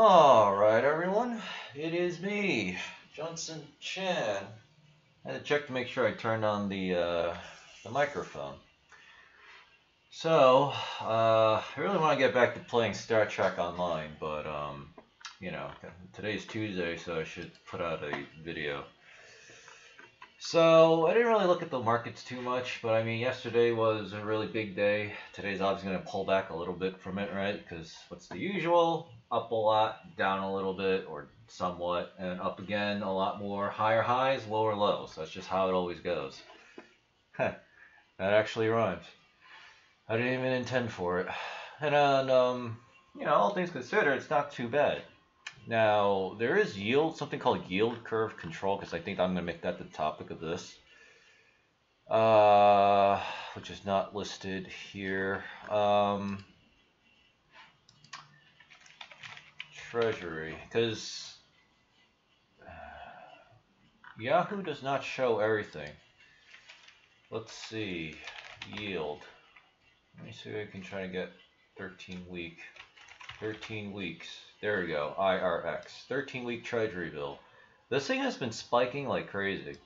Alright everyone, it is me, Junson Chan. I had to check to make sure I turned on the microphone. So, I really want to get back to playing Star Trek Online, but, you know, today's Tuesday, so I should put out a video. So, I didn't really look at the markets too much, but I mean, yesterday was a really big day. Today's obviously going to pull back a little bit from it, right? Because what's the usual? Up a lot, down a little bit, or somewhat, and up again a lot more. Higher highs, lower lows. That's just how it always goes. That actually rhymes. I didn't even intend for it. And on, you know, all things considered, it's not too bad. Now, there is yield, something called yield curve control, because I think I'm going to make that the topic of this, which is not listed here. Treasury, because Yahoo does not show everything. Let's see, yield. Let me see if I can try to get 13 weeks. There we go, IRX, 13-week Treasury bill. This thing has been spiking like crazy.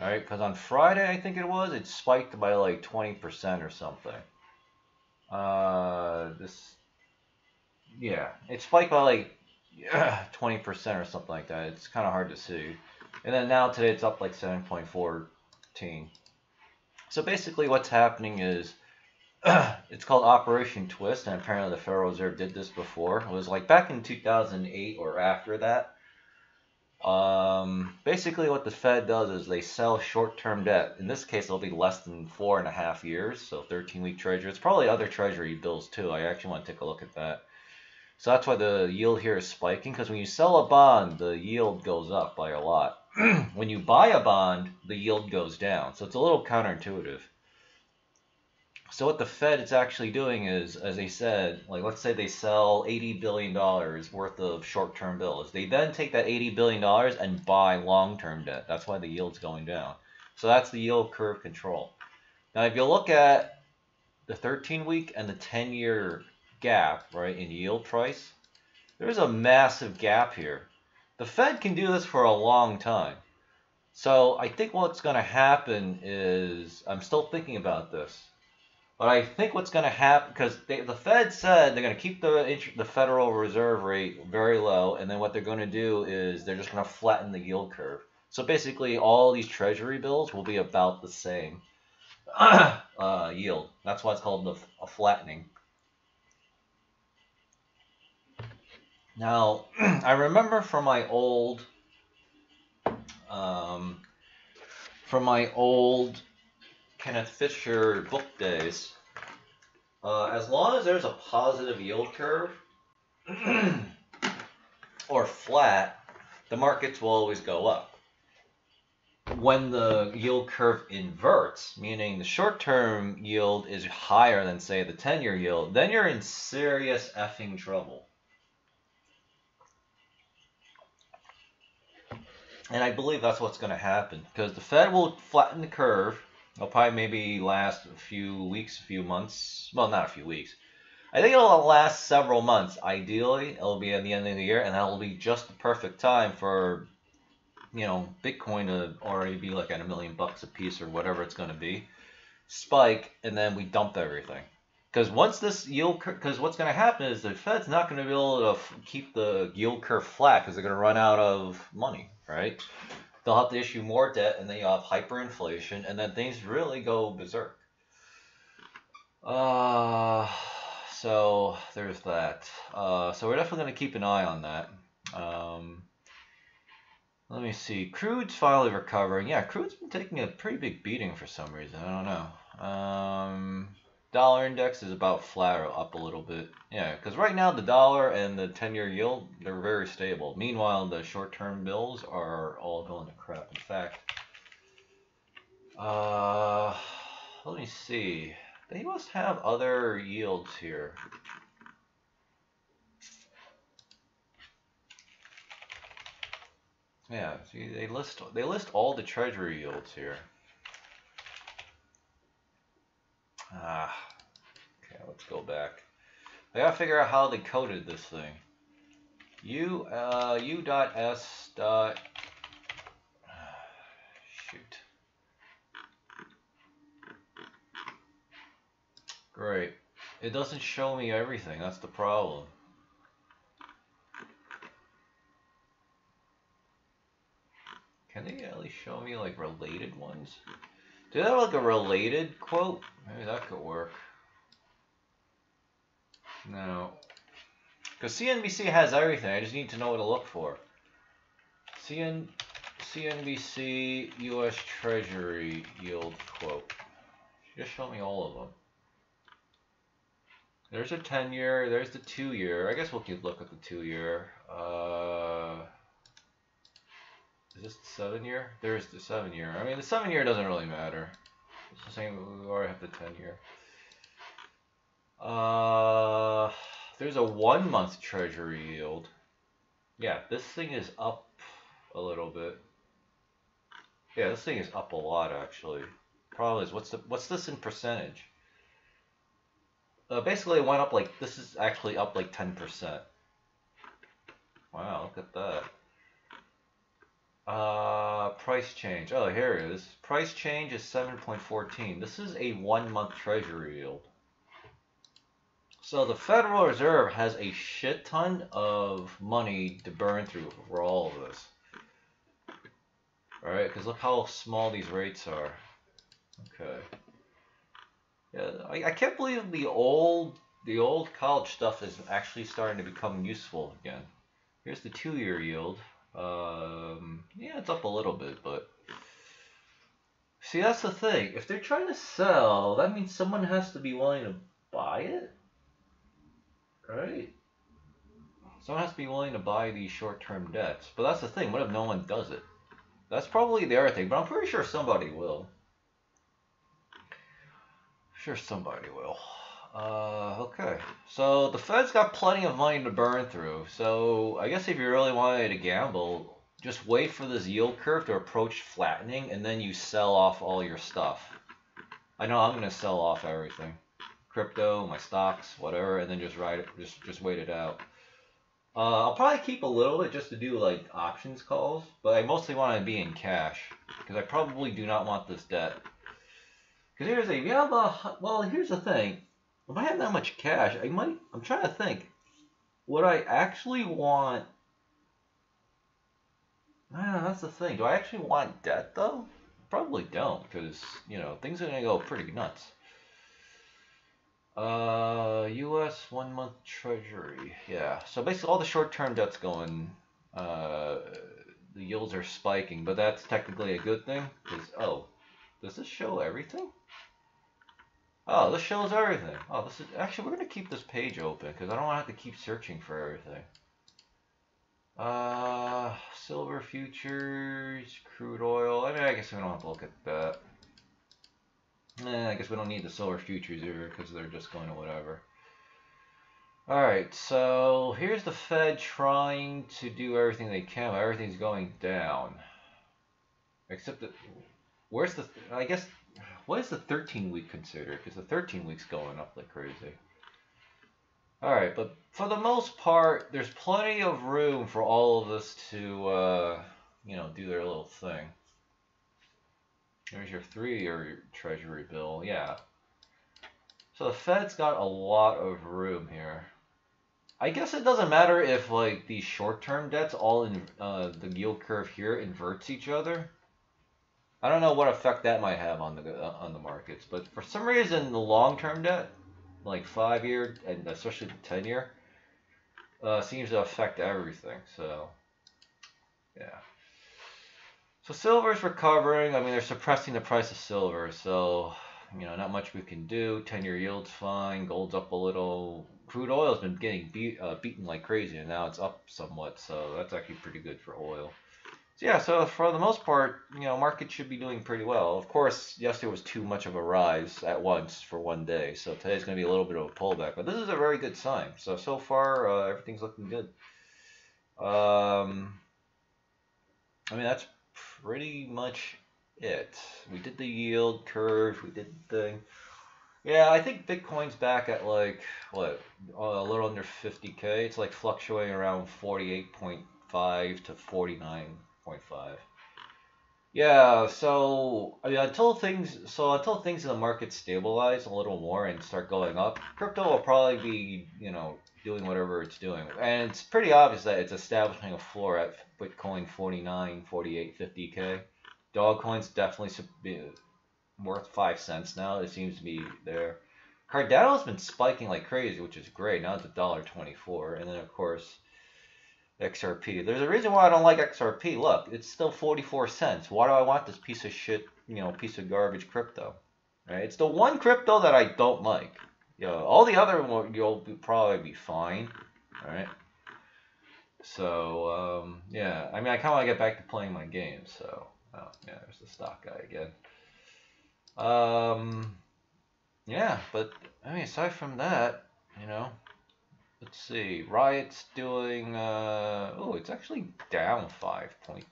All right, because on Friday, I think it was, it spiked by like 20% or something. Yeah, it spiked by like 20% or something like that. It's kind of hard to see. And then now today it's up like 7.14. So basically what's happening is, it's called Operation Twist, and apparently the Federal Reserve did this before. It was like back in 2008 or after that. Basically what the Fed does is they sell short-term debt. In this case, it'll be less than 4.5 years, so 13-week Treasury. It's probably other Treasury bills too. I actually want to take a look at that. So that's why the yield here is spiking, because when you sell a bond, the yield goes up by a lot. When you buy a bond, the yield goes down. So it's a little counterintuitive. So what the Fed is actually doing is, as they said, like let's say they sell $80 billion worth of short-term bills. They then take that $80 billion and buy long-term debt. That's why the yield's going down. So that's the yield curve control. Now, if you look at the 13-week and the 10-year gap, right, in yield price, there's a massive gap here. The Fed can do this for a long time. So I think what's going to happen is, I'm still thinking about this, but I think what's going to happen, because the Fed said they're going to keep the Federal Reserve rate very low, and then what they're going to do is they're just going to flatten the yield curve. So basically, all these Treasury bills will be about the same yield. That's why it's called a flattening. Now, I remember from my old, Kenneth Fisher book days, as long as there's a positive yield curve or flat, the markets will always go up. When the yield curve inverts, meaning the short-term yield is higher than, say, the 10-year yield, then you're in serious effing trouble. And I believe that's what's going to happen, because the Fed will flatten the curve. It'll probably maybe last a few weeks, a few months. Well, not a few weeks. I think it'll last several months. Ideally, it'll be at the end of the year, and that'll be just the perfect time for, you know, Bitcoin to already be like at $1 million a piece or whatever it's going to be. Spike, and then we dump everything. Because once this yield curve, because what's going to happen is the Fed's not going to be able to keep the yield curve flat, because they're going to run out of money, right? They'll have to issue more debt, and then you'll have hyperinflation, and then things really go berserk. So there's that. So we're definitely going to keep an eye on that. Let me see. Crude's finally recovering. Yeah, crude's been taking a pretty big beating for some reason. I don't know. Dollar index is about flat or up a little bit. Yeah, because right now the dollar and the 10-year yield, they're very stable. Meanwhile, the short-term bills are all going to crap. In fact, let me see. They must have other yields here. Yeah, see, they list all the Treasury yields here. Okay, let's go back. I gotta figure out how they coded this thing. Great. It doesn't show me everything. That's the problem. Can they at least show me like related ones? Do they have like a related quote? Maybe that could work. No. Because CNBC has everything. I just need to know what to look for. CNBC U.S. Treasury yield quote. She just showed me all of them. There's a 10-year. There's the 2-year. I guess we'll keep looking at the 2-year. Is this the 7-year? There's the 7-year. I mean, the 7-year doesn't really matter. It's the same. We already have the 10-year. There's a 1-month Treasury yield. Yeah, this thing is up a little bit. Yeah, this thing is up a lot actually. Problem is, what's this in percentage? Basically, it went up like, this is actually up like 10%. Wow, look at that. Price change. Oh, here it is. Price change is 7.14. This is a 1-month Treasury yield. So the Federal Reserve has a shit ton of money to burn through for all of this. All right, because look how small these rates are. Okay. Yeah, I can't believe the old college stuff is actually starting to become useful again. Here's the 2-year yield. Yeah, it's up a little bit, but see, that's the thing. If they're trying to sell, that means someone has to be willing to buy it, right? Someone has to be willing to buy these short-term debts. But that's the thing. What if no one does it? That's probably the other thing. But I'm pretty sure somebody will. Sure, somebody will. Okay, so the Fed's got plenty of money to burn through. So I guess if you really wanted to gamble, just wait for this yield curve to approach flattening, and then you sell off all your stuff. I know I'm gonna sell off everything, crypto, my stocks, whatever, and then just ride it. Just wait it out. I'll probably keep a little bit just to do like options calls, but I mostly want to be in cash because I probably do not want this debt. Because here's a, well, here's the thing. If I have that much cash, I might, I'm trying to think. Would I actually want, that's the thing. Do I actually want debt, though? Probably don't, because, you know, things are going to go pretty nuts. U.S. 1-month Treasury. Yeah, so basically all the short-term debt's going, the yields are spiking, but that's technically a good thing. Because, oh, does this show everything? Oh, this shows everything. Oh, this is actually, we're gonna keep this page open because I don't want to have to keep searching for everything. Silver futures, crude oil. I mean, I guess we don't have to look at that. I guess we don't need the silver futures either because they're just going to whatever. All right, so here's the Fed trying to do everything they can. Everything's going down, except that. Where's the, I guess, what is the 13-week considered? Because the 13-week's going up like crazy. All right, but for the most part, there's plenty of room for all of us to, you know, do their little thing. There's your 3-year Treasury bill, yeah. So the Fed's got a lot of room here. I guess it doesn't matter if, like, these short-term debts all in the yield curve here inverts each other. I don't know what effect that might have on the markets, but for some reason the long-term debt, like 5-year and especially the 10-year, seems to affect everything. So, yeah. So silver's recovering. I mean, they're suppressing the price of silver, so you know, not much we can do. 10-year yield's fine. Gold's up a little. Crude oil's been getting beaten like crazy, and now it's up somewhat. So that's actually pretty good for oil. Yeah, so for the most part, you know, market should be doing pretty well. Of course, yesterday was too much of a rise at once for one day, so today's going to be a little bit of a pullback. But this is a very good sign. So far, everything's looking good. I mean, that's pretty much it. We did the yield curve. We did the thing. Yeah, I think Bitcoin's back at like, what, a little under 50K. It's like fluctuating around 48.5 to 49.5. Yeah, so I mean, until things in the market stabilize a little more and start going up, crypto will probably be, doing whatever it's doing. And it's pretty obvious that it's establishing a floor at Bitcoin 49, 48, 50K. Dogecoin's definitely worth 5 cents now. It seems to be there. Cardano's been spiking like crazy, which is great. Now it's $1.24, and then of course XRP. There's a reason why I don't like XRP. Look, it's still 44 cents. Why do I want this piece of shit, piece of garbage crypto? Right? It's the one crypto that I don't like. All the other one you'll probably be fine. All right. So yeah, I mean, I kind of want to get back to playing my game. So yeah, there's the stock guy again. Yeah, but I mean, aside from that, let's see, Riot's doing, it's actually down 5.3%.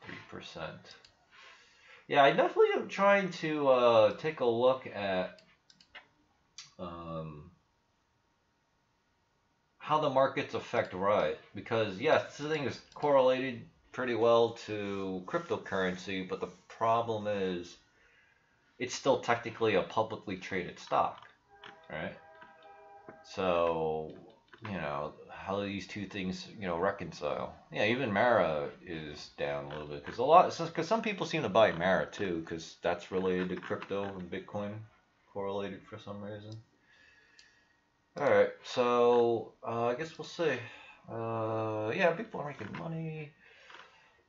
Yeah, I definitely am trying to, take a look at, how the markets affect Riot, because, yes, this thing is correlated pretty well to cryptocurrency, but the problem is, it's still technically a publicly traded stock, right? So, how do these two things, reconcile? Yeah, even Mara is down a little bit, because some people seem to buy Mara too, because that's related to crypto and Bitcoin, correlated for some reason. All right, so I guess we'll see. Yeah, people are making money.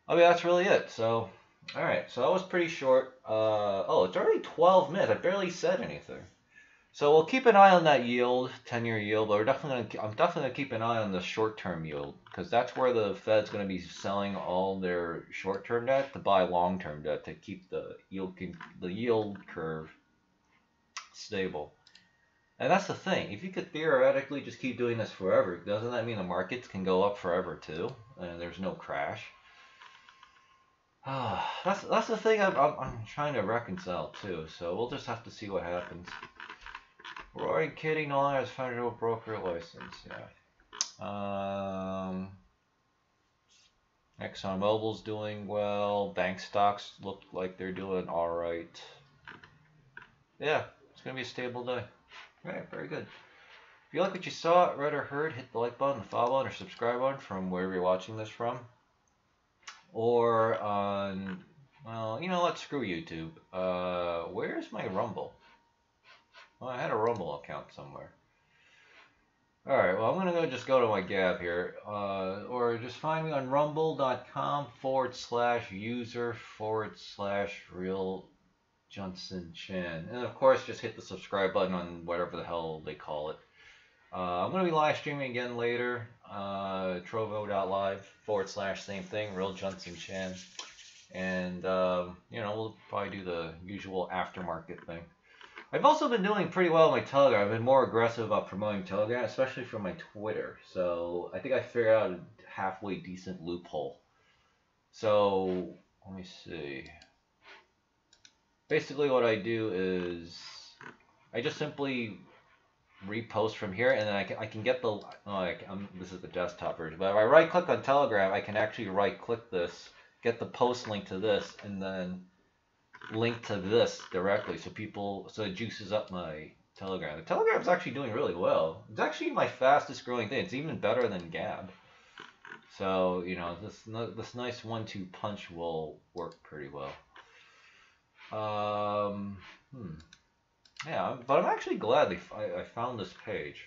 I mean, that's really it. So. Alright, so that was pretty short. It's already 12 minutes. I barely said anything. So we'll keep an eye on that yield, 10-year yield, but I'm definitely going to keep an eye on the short-term yield, because that's where the Fed's going to be selling all their short-term debt to buy long-term debt to keep the yield curve stable. And that's the thing. If you could theoretically just keep doing this forever, doesn't that mean the markets can go up forever too, and there's no crash? That's the thing I'm trying to reconcile too, so we'll just have to see what happens. We're already kidding all that as federal broker license, yeah. ExxonMobil's doing well, bank stocks look like they're doing alright. Yeah, it's gonna be a stable day. Alright, very good. If you like what you saw, read or heard, hit the like button, the follow button, or subscribe button from wherever you're watching this from. Or on, let's screw YouTube. Where's my Rumble? Well, I had a Rumble account somewhere. All right, well, I'm going to just go to my Gab here. Or just find me on rumble.com/user/real Junson Chan. And, of course, just hit the subscribe button on whatever the hell they call it. I'm going to be live streaming again later, trovo.live/ same thing, real Junson Chan. And, we'll probably do the usual aftermarket thing. I've also been doing pretty well on my Telegram. I've been more aggressive about promoting Telegram, especially for my Twitter. So I think I figured out a halfway decent loophole. So let me see. Basically what I do is I just simply repost from here, and then I can get the this is the desktop version, but if I right click on Telegram, I can actually right click this, get the post link to this, and then link to this directly, so it juices up my Telegram. The Telegram's actually doing really well. It's actually my fastest growing thing. It's even better than Gab. So this nice 1-2 punch will work pretty well. Yeah, but I'm actually glad I found this page.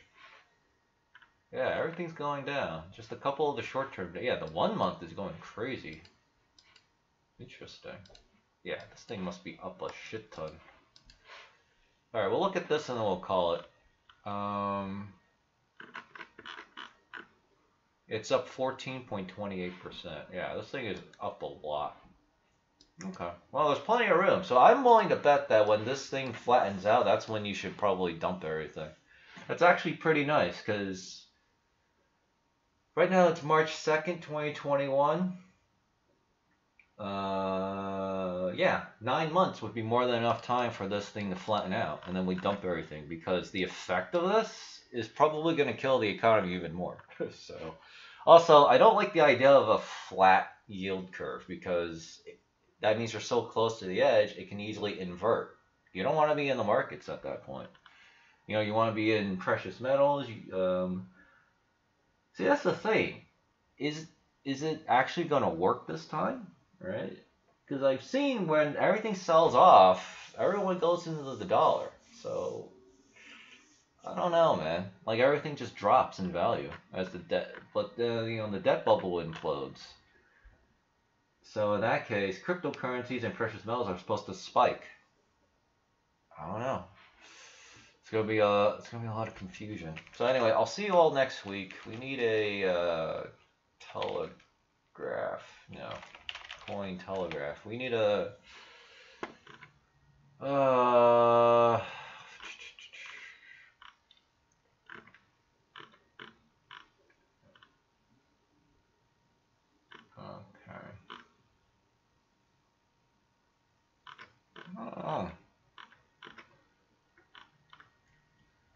Yeah, everything's going down. Just a couple of the short-term. Yeah, the 1 month is going crazy. Interesting. Yeah, this thing must be up a shit ton. All right, we'll look at this and then we'll call it. It's up 14.28%. Yeah, this thing is up a lot. Okay. Well, there's plenty of room. So I'm willing to bet that when this thing flattens out, that's when you should probably dump everything. That's actually pretty nice, because right now it's March 2nd, 2021. yeah, 9 months would be more than enough time for this thing to flatten out, and then we dump everything, because the effect of this is probably going to kill the economy even more. So, also, I don't like the idea of a flat yield curve, because that means you're so close to the edge, it can easily invert. You don't want to be in the markets at that point. You know, you want to be in precious metals. See, that's the thing. Is it actually going to work this time, right? Because I've seen when everything sells off, everyone goes into the dollar. So, I don't know, man. Like, everything just drops in value as the debt. But, you know, the debt bubble implodes. So, in that case, cryptocurrencies and precious metals are supposed to spike. I don't know. It's gonna be a lot of confusion. So anyway, I'll see you all next week. We need a coin telegraph. We need a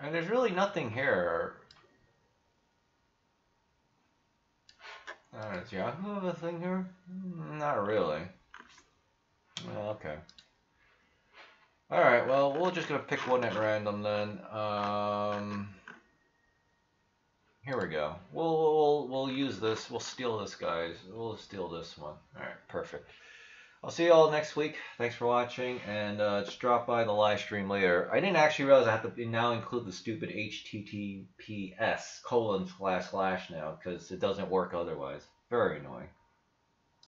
and there's really nothing here. Does Yahoo have a thing here? Not really. Well, okay. Alright, well, we're just going to pick one at random then. Here we go. We'll use this. We'll steal this, guys. We'll steal this one. Alright, perfect. I'll see you all next week. Thanks for watching, and just drop by the live stream later. I didn't actually realize I have to now include the stupid HTTPS:// now, because it doesn't work otherwise. Very annoying.